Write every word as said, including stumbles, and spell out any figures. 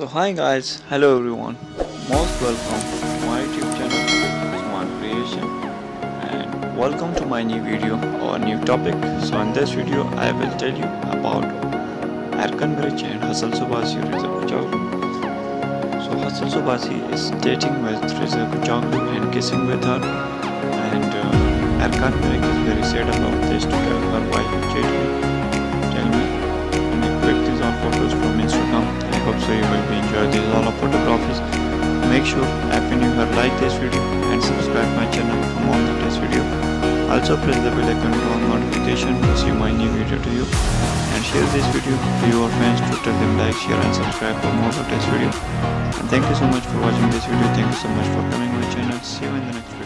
So hi guys, hello everyone, most welcome to my YouTube channel Usman Creation, and welcome to my new video or new topic. So in this video I will tell you about Erkan Meriç and Hazal Subaşi, Riza Kocaoğlu. So Hazal Subaşi is dating with Riza Kocaoğlu and kissing with her, and uh, Erkan Meriç is very sad about this to tell her wife cheating. Photos from Instagram. I hope so you will be enjoying these all of photographies. Make sure if you have liked this video and subscribe my channel for more than this video. Also press the bell icon for notification to see my new video to you, and share this video to your friends to tell them like, share and subscribe for more of this video. And thank you so much for watching this video. Thank you so much for coming to my channel. See you in the next video.